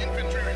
infantry.